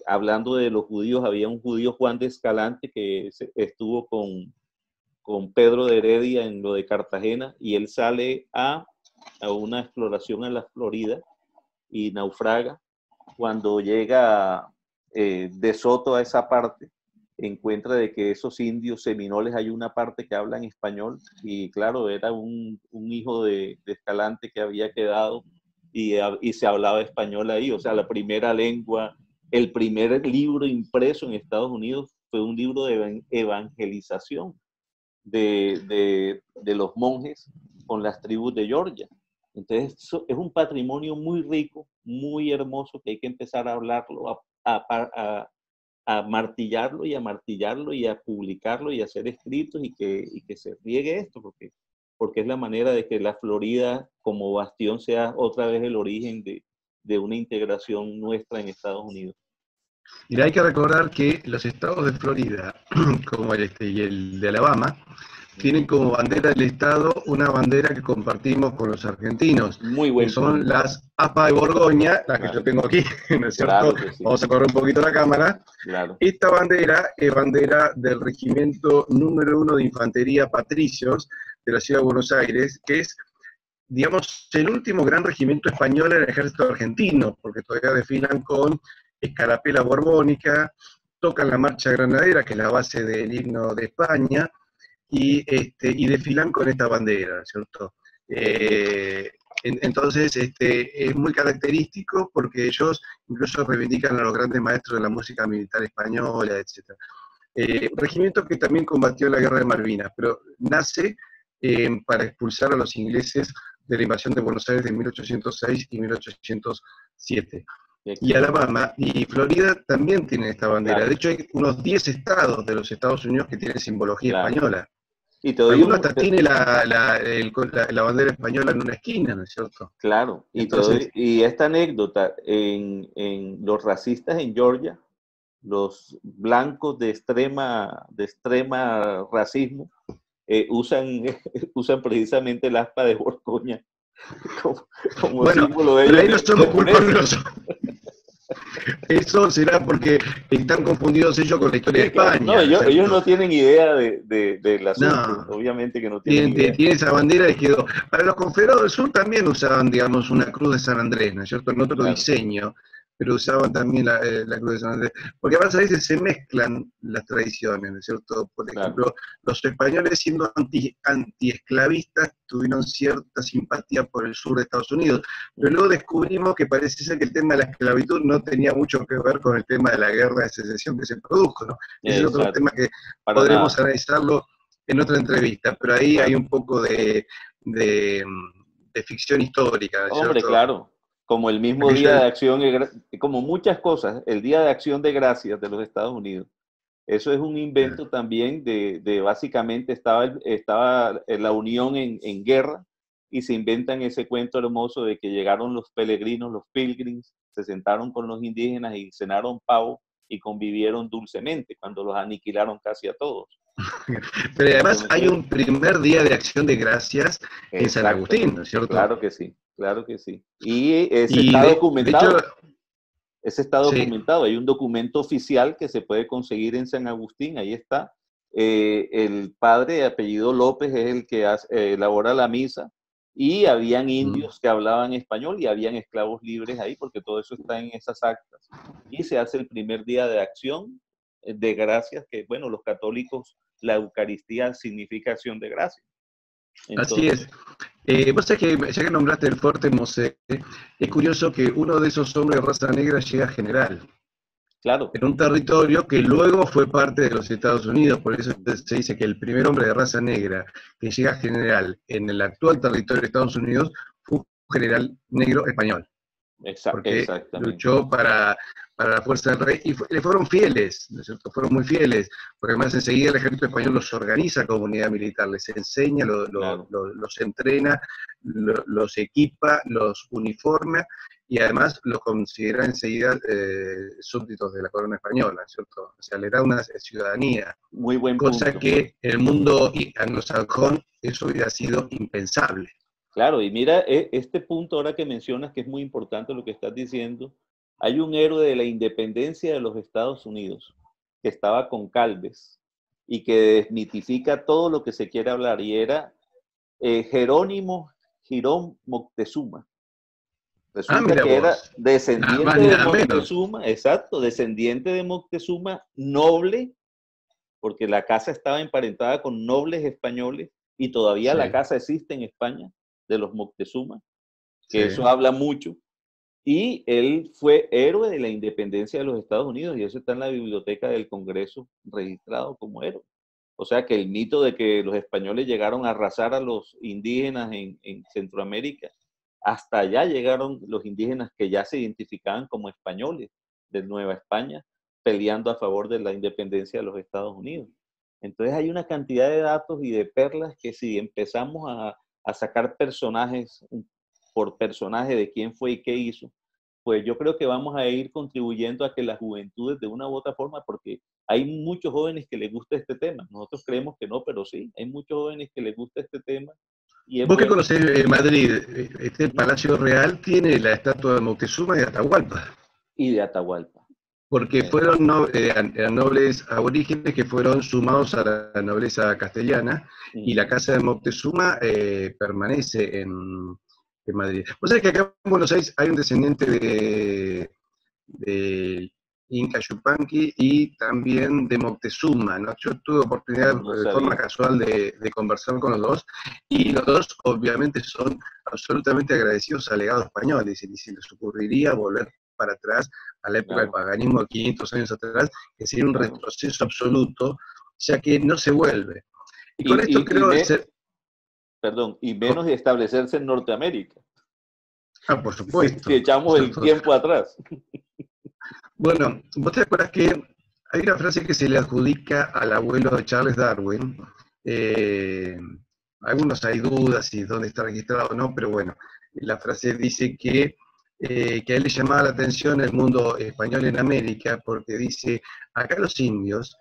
Hablando de los judíos, había un judío, Juan de Escalante, que estuvo con Pedro de Heredia en lo de Cartagena, y él sale a una exploración a la Florida y naufraga. Cuando llega de Soto a esa parte, encuentra de que esos indios seminoles, hay una parte que hablan español, y claro, era un hijo de Escalante que había quedado, y se hablaba español ahí. O sea, la primera lengua, el primer libro impreso en Estados Unidos fue un libro de evangelización de los monjes con las tribus de Georgia. Entonces, es un patrimonio muy rico, muy hermoso, que hay que empezar a hablarlo, a martillarlo y a martillarlo y a publicarlo y a hacer escritos, y que se riegue esto, porque es la manera de que la Florida como bastión sea otra vez el origen de una integración nuestra en Estados Unidos. Mira, hay que recordar que los estados de Florida, como el este y el de Alabama, tienen como bandera del estado una bandera que compartimos con los argentinos. Muy bueno. Que son las aspas de Borgoña, las que yo tengo aquí, ¿no es cierto? Claro que sí. Vamos a correr un poquito la cámara. Claro. Esta bandera es bandera del regimiento número 1 de infantería Patricios de la ciudad de Buenos Aires, que es, digamos, el último gran regimiento español en el ejército argentino, porque todavía desfilan con escarapela borbónica, tocan la marcha granadera, que es la base del himno de España, y desfilan con esta bandera, ¿cierto? Entonces, es muy característico porque ellos incluso reivindican a los grandes maestros de la música militar española, etc. Regimiento que también combatió la guerra de Malvinas, pero nace para expulsar a los ingleses de la invasión de Buenos Aires de 1806 y 1807. Y Alabama y Florida también tienen esta bandera. Claro. De hecho, hay unos 10 estados de los Estados Unidos que tienen simbología española. Y algunos hasta tienen la bandera española en una esquina, ¿no es cierto? Claro. Y esta anécdota, en los racistas en Georgia, los blancos de extrema racismo, usan precisamente el aspa de Borgoña como bueno, símbolo de ellos. Pero ahí no somos culpables. Eso será porque están confundidos ellos con la historia de España. No, ellos no tienen idea de la sur, no, obviamente que no tienen idea. Tiene esa bandera y quedó. Para los confederados del sur también usaban, digamos, una cruz de San Andrés, ¿no es cierto? En otro diseño. pero usaban también la cruz de San Andrés. Porque además a veces se mezclan las tradiciones, ¿no es cierto? Por ejemplo, claro, los españoles siendo antiesclavistas tuvieron cierta simpatía por el sur de Estados Unidos, pero luego descubrimos que parece ser que el tema de la esclavitud no tenía mucho que ver con el tema de la guerra de secesión que se produjo, ¿no? Ese es otro tema que podremos analizarlo en otra entrevista, pero ahí hay un poco de ficción histórica, ¿no? Hombre, claro, como el mismo Día de Acción, como muchas cosas, el Día de Acción de Gracias de los Estados Unidos, eso es un invento también de básicamente estaba la Unión en guerra, y se inventan ese cuento hermoso de que llegaron los peregrinos, los pilgrims, se sentaron con los indígenas y cenaron pavo y convivieron dulcemente cuando los aniquilaron casi a todos. Pero además hay un primer Día de Acción de Gracias en San Agustín, ¿no es cierto? Claro que sí, claro que sí. Y está documentado. Ese está documentado, sí. Hay un documento oficial que se puede conseguir en San Agustín, ahí está. El padre de apellido López es el que elabora la misa, y habían indios que hablaban español y habían esclavos libres ahí, porque todo eso está en esas actas. Y se hace el primer Día de Acción de Gracias, que bueno, los católicos, la Eucaristía significa acción de gracias. Entonces, así es. Vos sabés que, ya que nombraste el fuerte Mosé, es curioso que uno de esos hombres de raza negra llega a general. Claro. En un territorio que luego fue parte de los Estados Unidos, por eso se dice que el primer hombre de raza negra que llega a general en el actual territorio de Estados Unidos fue un general negro español. Exactamente. Porque luchó para la fuerza del rey, y le fueron fieles, ¿no es cierto? Fueron muy fieles, porque además enseguida el ejército español los organiza como unidad militar, les enseña, claro, los entrena, los equipa, los uniforma, y además los considera enseguida súbditos de la corona española, ¿no es cierto? O sea, le da una ciudadanía. Muy buen cosa punto. Que en el mundo anglosajón eso hubiera sido impensable. Claro, y mira, este punto ahora que mencionas, que es muy importante lo que estás diciendo, hay un héroe de la independencia de los Estados Unidos que estaba con Calves y que desmitifica todo lo que se quiere hablar, y era Jerónimo Girón Moctezuma. Resulta que era descendiente de Moctezuma, exacto, descendiente de Moctezuma, noble, porque la casa estaba emparentada con nobles españoles, y todavía la casa existe en España, de los Moctezuma, que eso habla mucho. Y él fue héroe de la independencia de los Estados Unidos, y eso está en la biblioteca del Congreso registrado como héroe. O sea que el mito de que los españoles llegaron a arrasar a los indígenas en Centroamérica, hasta allá llegaron los indígenas que ya se identificaban como españoles de Nueva España, peleando a favor de la independencia de los Estados Unidos. Entonces hay una cantidad de datos y de perlas que si empezamos a sacar personajes por personaje de quién fue y qué hizo, pues yo creo que vamos a ir contribuyendo a que las juventudes de una u otra forma, porque hay muchos jóvenes que les gusta este tema, nosotros creemos que no, pero sí, hay muchos jóvenes que les gusta este tema. Y vos que conocés Madrid, este Palacio Real tiene la estatua de Moctezuma y de Atahualpa. Y de Atahualpa. Porque fueron nobles aborígenes que fueron sumados a la nobleza castellana, y la casa de Moctezuma permanece en Madrid. ¿Vos sabés que acá en Buenos Aires hay un descendiente de Inca Yupanqui y también de Moctezuma, ¿no? Yo tuve oportunidad de forma casual de conversar con los dos, y los dos obviamente son absolutamente agradecidos al legado español, y se les ocurriría volver para atrás a la época del paganismo de 500 años atrás, que sería un retroceso absoluto, ya que no se vuelve. Y con esto creo Perdón, y menos de establecerse en Norteamérica. Ah, por supuesto. Si echamos el tiempo atrás. Bueno, ¿vos te acuerdas que hay una frase que se le adjudica al abuelo de Charles Darwin? Algunos hay dudas si dónde está registrado o no, pero bueno, la frase dice que a él le llamaba la atención el mundo español en América, porque dice, acá los indios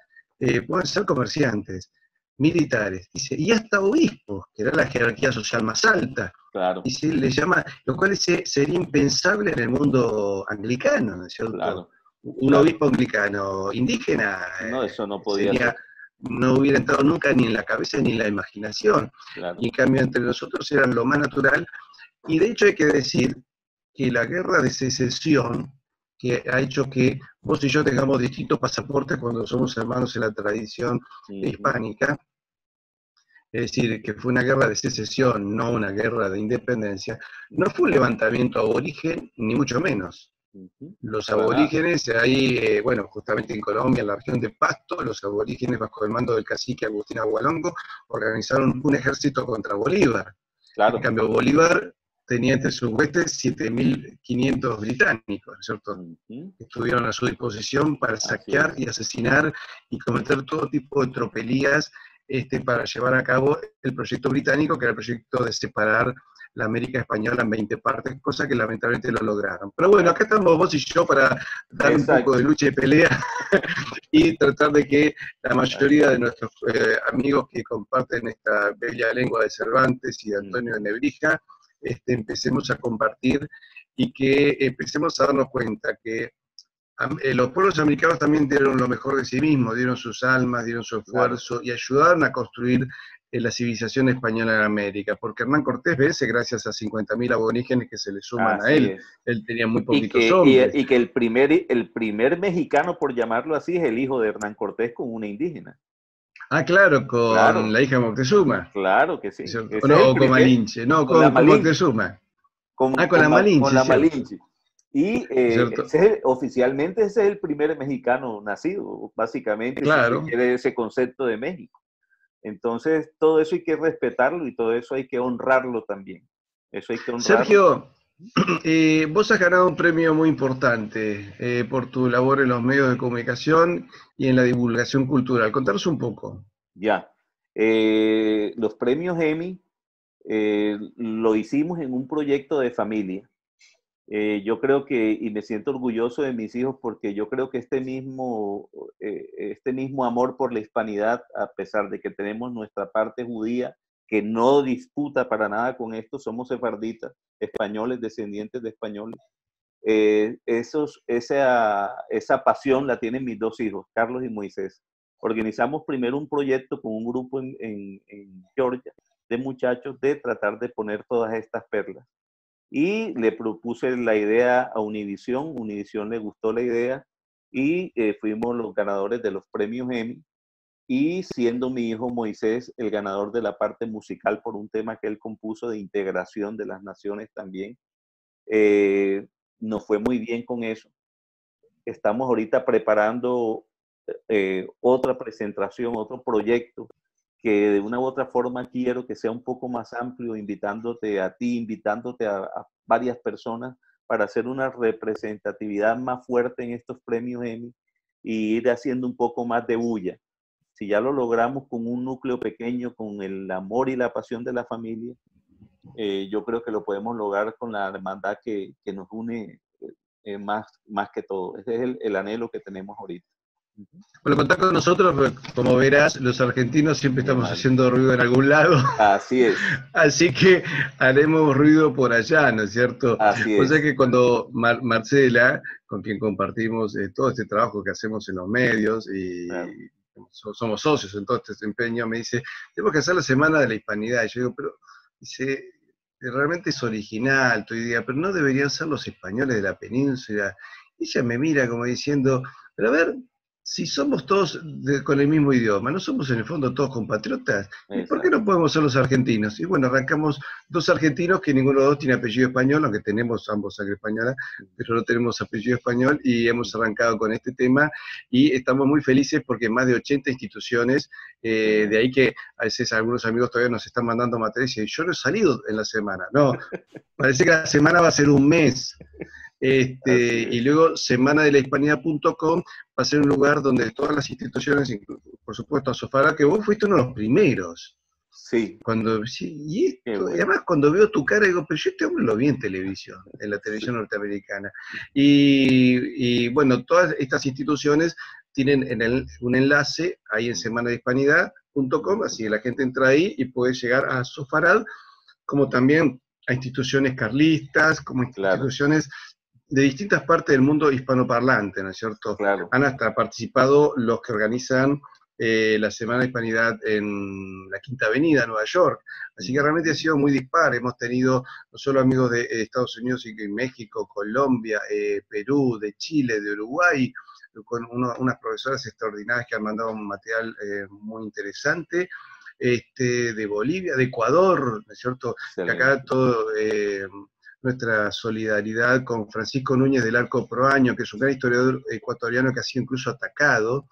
pueden ser comerciantes, militares, dice, y hasta obispos, que era la jerarquía social más alta, claro, y se le llama, lo cual sería impensable en el mundo anglicano, ¿no es cierto? Claro. Un obispo anglicano indígena, no, eso no podía ser. No hubiera entrado nunca ni en la cabeza ni en la imaginación, claro, y en cambio entre nosotros era lo más natural, y de hecho hay que decir que la guerra de secesión que ha hecho que vos y yo tengamos distintos pasaportes cuando somos hermanos en la tradición hispánica. Es decir, que fue una guerra de secesión, no una guerra de independencia. No fue un levantamiento aborigen, ni mucho menos. Los aborígenes, ahí, bueno, justamente en Colombia, en la región de Pasto, los aborígenes, bajo el mando del cacique Agustín Agualongo, organizaron un ejército contra Bolívar. Claro. En cambio, Bolívar tenía entre sus huestes 7.500 británicos, ¿cierto? Que estuvieron a su disposición para saquear y asesinar y cometer todo tipo de tropelías para llevar a cabo el proyecto británico, que era el proyecto de separar la América Española en 20 partes, cosa que lamentablemente lo lograron. Pero bueno, acá estamos vos y yo para dar un poco de lucha y pelea y tratar de que la mayoría de nuestros amigos que comparten esta bella lengua de Cervantes y de Antonio de Nebrija, empecemos a compartir y que empecemos a darnos cuenta que los pueblos americanos también dieron lo mejor de sí mismos, dieron sus almas, dieron su esfuerzo y ayudaron a construir la civilización española en América, porque Hernán Cortés vence gracias a 50.000 aborígenes que se le suman a él. Él tenía muy poquitos hombres. Y que el primer mexicano, por llamarlo así, es el hijo de Hernán Cortés con una indígena. Ah, claro, con la hija de Moctezuma. Claro que sí. No, con Malinche, no, con Moctezuma. Con la Malinche. Con la Malinche. Y oficialmente ese es el primer mexicano nacido, básicamente, si se quiere ese concepto de México. Entonces, todo eso hay que respetarlo y todo eso hay que honrarlo también. Eso hay que honrarlo. Sergio, vos has ganado un premio muy importante por tu labor en los medios de comunicación y en la divulgación cultural. Contanos un poco. Ya. Los premios Emmy lo hicimos en un proyecto de familia. Yo creo que, y me siento orgulloso de mis hijos, porque yo creo que este mismo amor por la hispanidad, a pesar de que tenemos nuestra parte judía, que no disputa para nada con esto, somos sefarditas, españoles, descendientes de españoles, esa pasión la tienen mis dos hijos, Carlos y Moisés. Organizamos primero un proyecto con un grupo en Georgia, de muchachos, de tratar de poner todas estas perlas. Y le propuse la idea a Univisión, Univisión le gustó la idea y fuimos los ganadores de los premios Emmy, y siendo mi hijo Moisés el ganador de la parte musical por un tema que él compuso de integración de las naciones también. Nos fue muy bien con eso. Estamos ahorita preparando otra presentación, otro proyecto, que de una u otra forma quiero que sea un poco más amplio, invitándote a ti, invitándote a varias personas para hacer una representatividad más fuerte en estos premios Emmy y ir haciendo un poco más de bulla. Si ya lo logramos con un núcleo pequeño, con el amor y la pasión de la familia, yo creo que lo podemos lograr con la hermandad que nos une más que todo. Ese es el anhelo que tenemos ahorita. Bueno, contá con nosotros, como verás, los argentinos siempre estamos haciendo ruido en algún lado. Así es. Así que haremos ruido por allá, ¿no es cierto? Así es. O sea que cuando Marcela, con quien compartimos todo este trabajo que hacemos en los medios y somos socios en todo este desempeño, me dice, tenemos que hacer la Semana de la Hispanidad. Y yo digo, pero dice, realmente es original tu idea, pero no deberían ser los españoles de la península. Y ella me mira como diciendo, pero a ver, si somos todos con el mismo idioma, no somos en el fondo todos compatriotas, ¿y por qué no podemos ser los argentinos? Y bueno, arrancamos dos argentinos que ninguno de los dos tiene apellido español, aunque tenemos ambos sangre española, pero no tenemos apellido español, y hemos arrancado con este tema, y estamos muy felices porque más de 80 instituciones, de ahí que a veces algunos amigos todavía nos están mandando material y dicen, yo no he salido en la semana, no, parece que la semana va a ser un mes. Y luego semanadelahispanidad.com va a ser un lugar donde todas las instituciones, por supuesto, Asofará, que vos fuiste uno de los primeros. Sí. Y además cuando veo tu cara digo, pero yo este hombre lo vi en televisión, en la televisión norteamericana. Y bueno, todas estas instituciones tienen un enlace ahí en semanadelahispanidad.com, así que la gente entra ahí y puede llegar a Asofará, como también a instituciones carlistas, como instituciones de distintas partes del mundo hispanoparlante, ¿no es cierto? Han hasta participado los que organizan la Semana de Hispanidad en la Quinta Avenida, Nueva York. Así que realmente ha sido muy dispar. Hemos tenido no solo amigos de Estados Unidos, sino de México, Colombia, Perú, de Chile, de Uruguay, con unas profesoras extraordinarias que han mandado un material muy interesante, de Bolivia, de Ecuador, ¿no es cierto? Sí, que acá todo... nuestra solidaridad con Francisco Núñez del Arco Proaño, que es un gran historiador ecuatoriano que ha sido incluso atacado,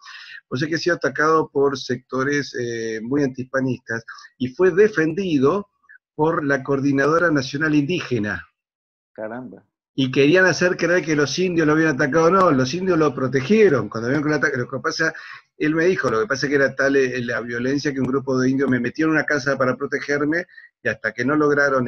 o sea que ha sido atacado por sectores muy antihispanistas, y fue defendido por la Coordinadora Nacional Indígena. Caramba. Y querían hacer creer que los indios lo habían atacado. No, los indios lo protegieron. Cuando vieron que lo atacaron, lo que pasa, él me dijo, lo que pasa es que era tal la violencia que un grupo de indios me metieron en una casa para protegerme, y hasta que no lograron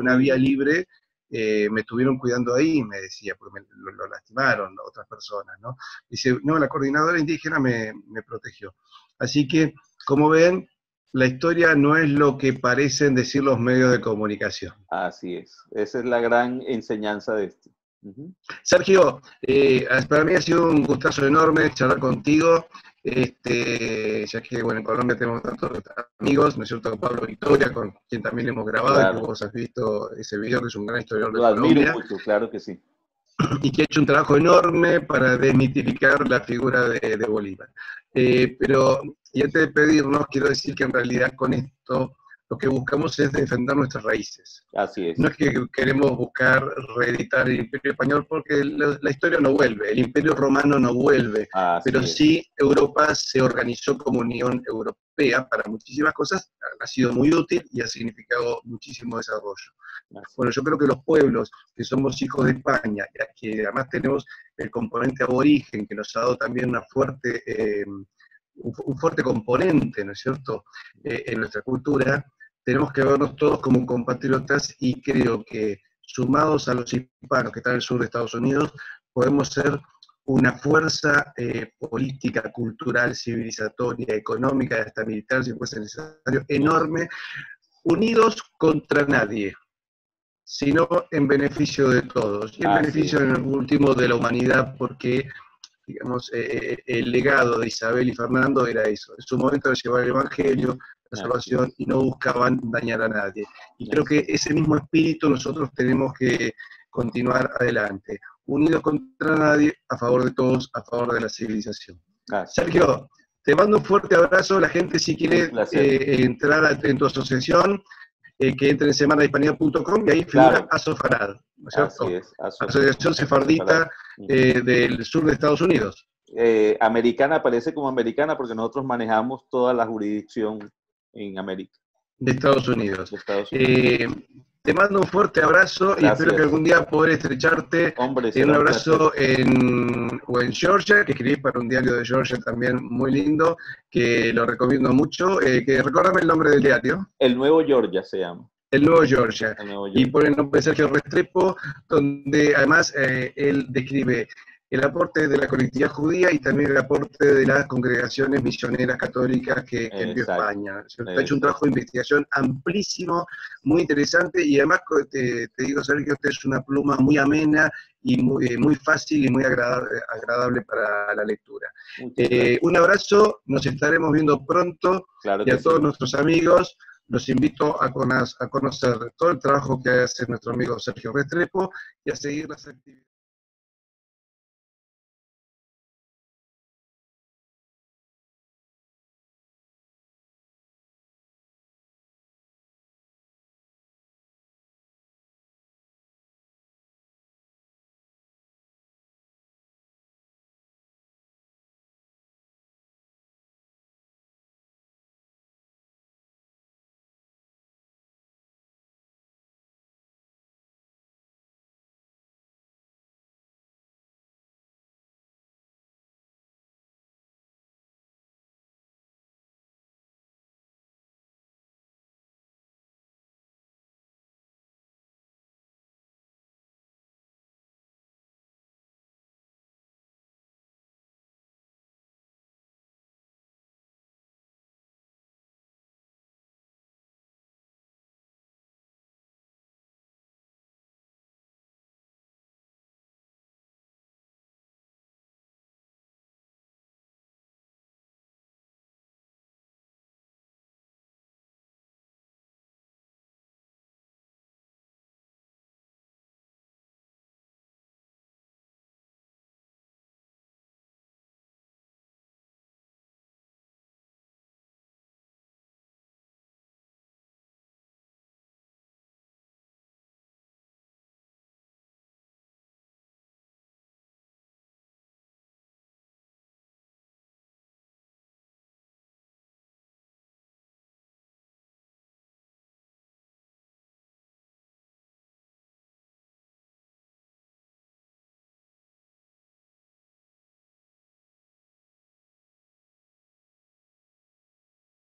una vía libre, me estuvieron cuidando ahí, me decía, porque lo lastimaron otras personas, ¿no? Dice, no, la coordinadora indígena me protegió. Así que, como ven, la historia no es lo que parecen decir los medios de comunicación. Así es. Esa es la gran enseñanza de esto. Sergio, para mí ha sido un gustazo enorme charlar contigo, ya que bueno, en Colombia tenemos tantos amigos, ¿no es cierto? Con Pablo Victoria, con quien también hemos grabado, claro, que vos has visto ese video, que es un gran historiador de Colombia. Lo admiro mucho, claro que sí. Y que ha hecho un trabajo enorme para desmitificar la figura de Bolívar. Pero, y antes de pedirnos, quiero decir que en realidad con esto lo que buscamos es defender nuestras raíces. Así es. No es que queremos buscar reeditar el Imperio Español, porque la historia no vuelve, el Imperio Romano no vuelve, pero sí Europa se organizó como Unión Europea para muchísimas cosas, ha sido muy útil y ha significado muchísimo desarrollo. Bueno, yo creo que los pueblos que somos hijos de España, que además tenemos el componente aborigen, que nos ha dado también una fuerte... un fuerte componente, ¿no es cierto?, en nuestra cultura, tenemos que vernos todos como compatriotas, y creo que sumados a los hispanos que están en el sur de Estados Unidos, podemos ser una fuerza política, cultural, civilizatoria, económica, hasta militar, si fuese necesario, enorme, unidos contra nadie, sino en beneficio de todos, y en beneficio en el último de la humanidad, porque... digamos, el legado de Isabel y Fernando era eso, en su momento de llevar el Evangelio, la salvación, y no buscaban dañar a nadie. Y creo que ese mismo espíritu nosotros tenemos que continuar adelante, unidos contra nadie, a favor de todos, a favor de la civilización. Sergio, te mando un fuerte abrazo, la gente si quiere entrar en tu asociación, que entre en semanahispanidad.com y ahí figura Asofarad, ¿no es cierto? Así es, Asociación Sefardita del sur de Estados Unidos. Americana, aparece como americana porque nosotros manejamos toda la jurisdicción en América. De Estados Unidos. Te mando un fuerte abrazo. Gracias. Y espero que algún día poder estrecharte. Hombre, un abrazo en Georgia, que escribí para un diario de Georgia también muy lindo, que lo recomiendo mucho. Recuérdame el nombre del diario. El Nuevo Georgia se llama. El Nuevo Georgia. El Nuevo Georgia. Y por el nombre de Sergio Restrepo, donde además él describe el aporte de la colectividad judía y también el aporte de las congregaciones misioneras católicas que envió España. Ha hecho un trabajo de investigación amplísimo, muy interesante, y además te digo, Sergio, usted es una pluma muy amena y muy fácil y muy agradable para la lectura. Un abrazo, nos estaremos viendo pronto, claro, y a todos nuestros amigos. Los invito a conocer todo el trabajo que hace nuestro amigo Sergio Restrepo y a seguir las actividades.